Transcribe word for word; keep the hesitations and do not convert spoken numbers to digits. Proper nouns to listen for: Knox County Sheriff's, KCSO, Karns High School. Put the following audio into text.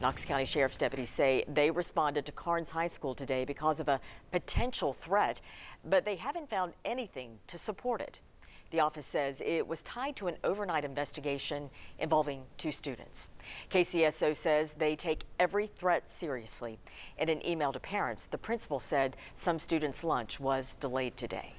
Knox County Sheriff's deputies say they responded to Karns High School today because of a potential threat, but they haven't found anything to support it. The office says it was tied to an overnight investigation involving two students. K C S O says they take every threat seriously. In an email to parents, the principal said some students' lunch was delayed today.